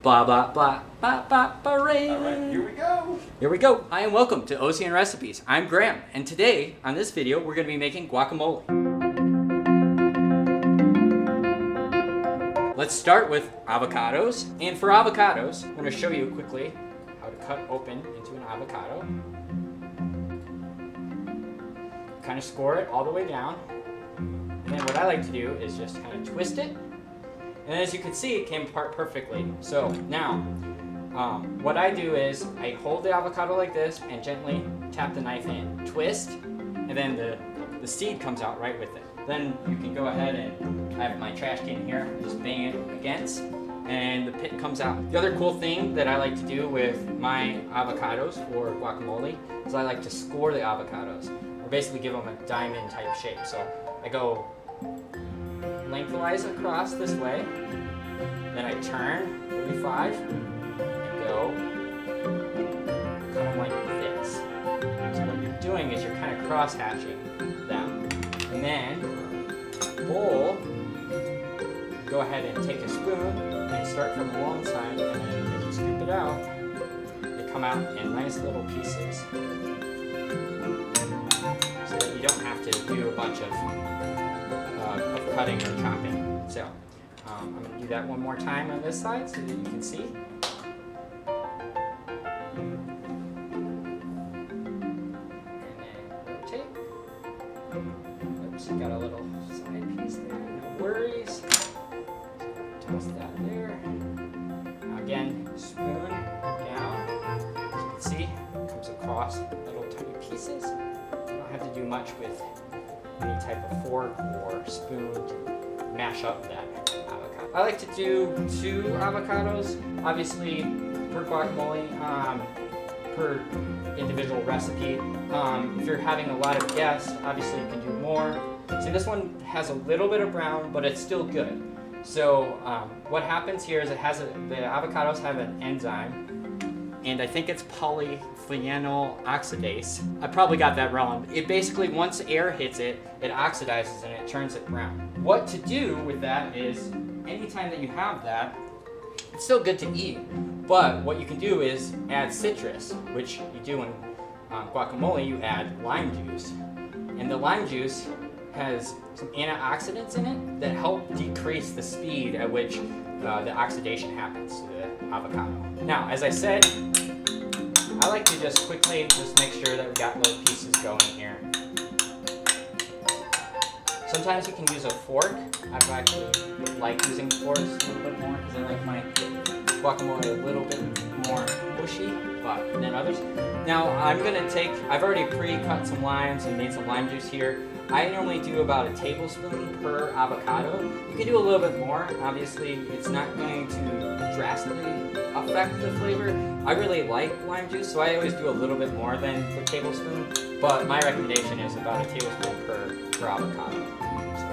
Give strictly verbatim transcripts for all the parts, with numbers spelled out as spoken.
Ba ba ba ba ba ba rain. All right, here we go. Here we go. Hi and welcome to O C N Recipes. I'm Graham, and today on this video we're going to be making guacamole. Let's start with avocados, and for avocados, I'm going to show you quickly how to cut open into an avocado. Kind of score it all the way down, and then what I like to do is just kind of twist it. And as you can see, it came apart perfectly. So now, um, what I do is I hold the avocado like this and gently tap the knife in, twist, and then the, the seed comes out right with it. Then you can go ahead and I have my trash can here, and just bang it against, and the pit comes out. The other cool thing that I like to do with my avocados or guacamole is I like to score the avocados, or basically give them a diamond type shape. So I go lengthwise across this way, then I turn thirty-five and go kind of like this. So what you're doing is you're kind of cross hatching them, and then bowl. Go ahead and take a spoon and start from the long side, and then as you scoop it out, they come out in nice little pieces, so that you don't have to do a bunch of. Of cutting or chopping. So um, I'm going to do that one more time on this side so that you can see. And then rotate. Oops, got a little side piece there, no worries. Toss that there. Now again, spoon down. As you can see, it comes across little tiny pieces. You don't have to do much with any type of fork or spoon to mash up that avocado. I like to do two avocados, obviously per guacamole, um, per individual recipe. Um, if you're having a lot of guests, obviously you can do more. See, this one has a little bit of brown, but it's still good. So um, what happens here is it has a, the avocados have an enzyme, and I think it's polyphenol oxidase. I probably got that wrong. It basically, once air hits it, it oxidizes and it turns it brown. What to do with that is, anytime that you have that, it's still good to eat, but what you can do is add citrus, which you do in um, guacamole. You add lime juice, and the lime juice has some antioxidants in it that help decrease the speed at which uh, the oxidation happens to the avocado. Now, as I said, I like to just quickly just make sure that we got little pieces going here. Sometimes you can use a fork. I've actually like using forks a little bit more because I like my guacamole a little bit more mushy, but than others. Now I'm gonna take, I've already pre-cut some limes and made some lime juice here. I normally do about a tablespoon per avocado. You can do a little bit more. Obviously, it's not going to drastically affect the flavor. I really like lime juice, so I always do a little bit more than a tablespoon, but my recommendation is about a tablespoon per, per avocado. So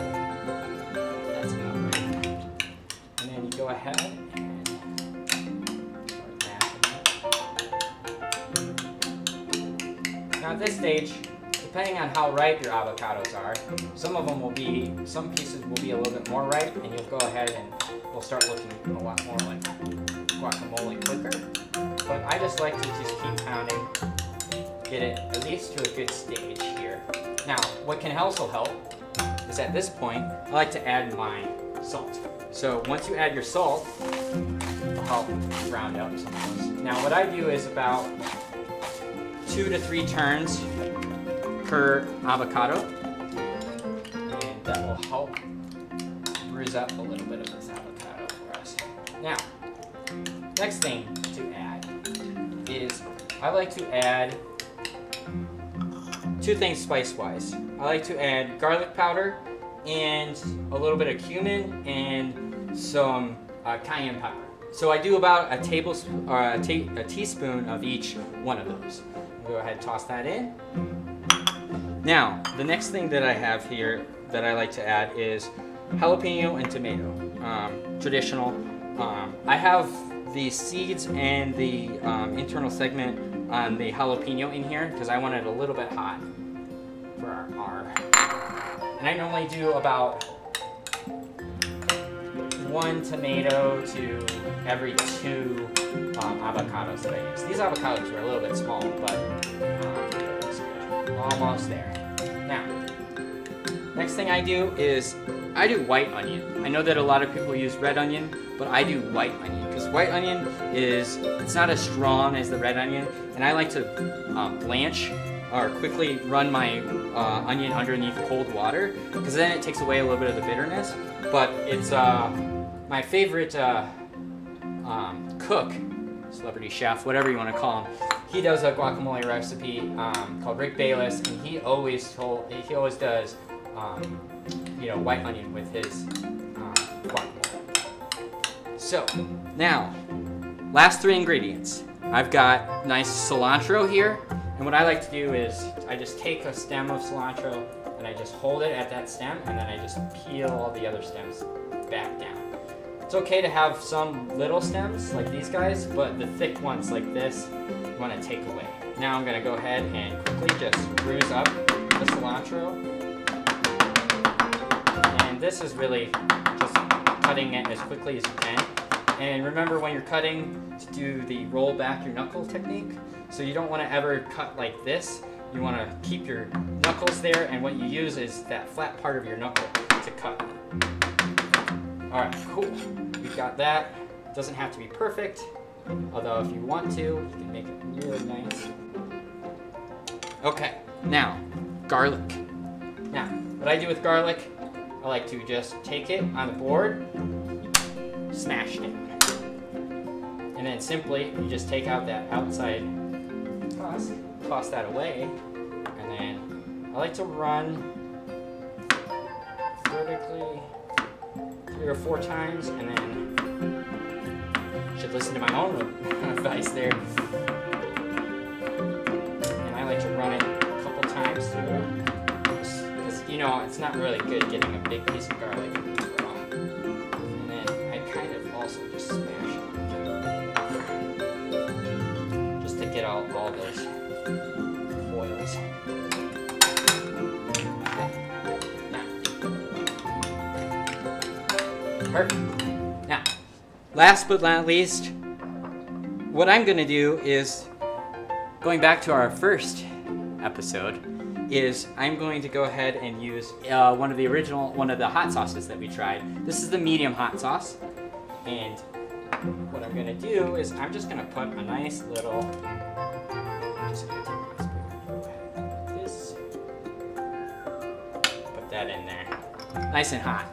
that's about right. And then you go ahead and start mashing it. Now at this stage, depending on how ripe your avocados are, some of them will be, some pieces will be a little bit more ripe, and you'll go ahead and we'll start looking a lot more like guacamole quicker. But I just like to just keep pounding, get it at least to a good stage here. Now, what can also help is at this point, I like to add my salt. So once you add your salt, it'll help round out some of those. Now, what I do is about two to three turns per avocado, and that will help bruise up a little bit of this avocado for us. Now, next thing to add is I like to add two things spice-wise. I like to add garlic powder and a little bit of cumin and some uh, cayenne pepper. So I do about a tablespoon or a, ta a teaspoon of each one of those. Go ahead and toss that in. Now, the next thing that I have here that I like to add is jalapeno and tomato, um, traditional. Um, I have the seeds and the um, internal segment on the jalapeno in here because I want it a little bit hot for our, our. And I normally do about one tomato to every two um, avocados that I use. These avocados are a little bit small, but um, almost there. Now, next thing I do is I do white onion. I know that a lot of people use red onion, but I do white onion because white onion is, it's not as strong as the red onion, and I like to uh, blanch or quickly run my uh, onion underneath cold water because then it takes away a little bit of the bitterness. But it's uh, my favorite uh, um, cook, celebrity chef, whatever you want to call him. He does a guacamole recipe um, called Rick Bayless, and he always told he always does um, you know, white onion with his um, guacamole. So now, last three ingredients. I've got nice cilantro here. And what I like to do is I just take a stem of cilantro and I just hold it at that stem, and then I just peel all the other stems back down. It's okay to have some little stems like these guys, but the thick ones like this you want to take away. Now I'm going to go ahead and quickly just bruise up the cilantro. And this is really just cutting it as quickly as you can. And remember, when you're cutting, to do the roll back your knuckle technique. So you don't want to ever cut like this. You want to keep your knuckles there, and what you use is that flat part of your knuckle to cut. All right, cool. We've got that. It doesn't have to be perfect, although if you want to, you can make it really nice. Okay, now, garlic. Now, what I do with garlic, I like to just take it on the board, smash it. And then simply, you just take out that outside husk, toss that away, and then I like to run vertically three or four times, and then you should listen to my own advice there. And I like to run it a couple times through, because you know, it's not really good getting a big piece of garlic raw. And then I kind of also just smash it. Get out all those foils. Perfect. Now, last but not least, what I'm going to do is, going back to our first episode, is I'm going to go ahead and use uh, one of the original, one of the hot sauces that we tried. This is the medium hot sauce, and what I'm going to do is I'm just going to put a nice little. I'm just going to take my spoon and like this. Put that in there. Nice and hot.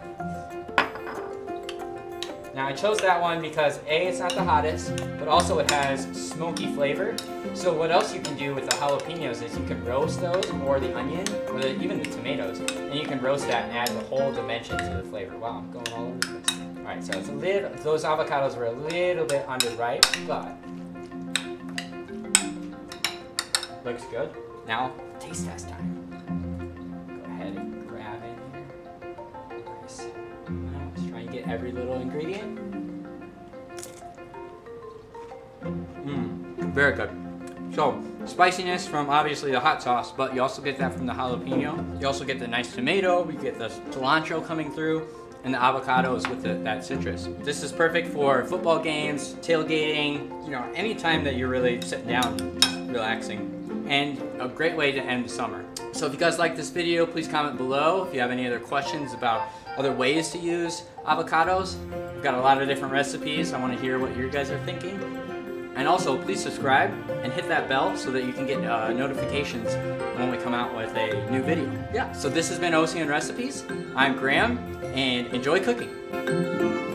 Now I chose that one because A, it's not the hottest, but also it has smoky flavor. So what else you can do with the jalapenos is you can roast those, or the onion, or the, even the tomatoes, and you can roast that and add a whole dimension to the flavor. Wow, I'm going all over the place. All right, so it's a little, those avocados were a little bit underripe, but looks good. Now, taste test time. Go ahead and grab it here. Nice. Now, let's try and get every little ingredient. Mmm, very good. So, spiciness from obviously the hot sauce, but you also get that from the jalapeno. You also get the nice tomato, you get the cilantro coming through, and the avocados with the, that citrus. This is perfect for football games, tailgating, you know, any time that you're really sitting down, relaxing, and a great way to end the summer. So if you guys like this video, please comment below. If you have any other questions about other ways to use avocados, we've got a lot of different recipes. I want to hear what you guys are thinking. And also, please subscribe and hit that bell so that you can get uh, notifications when we come out with a new video. Yeah, so this has been O C N Recipes. I'm Graham, and enjoy cooking.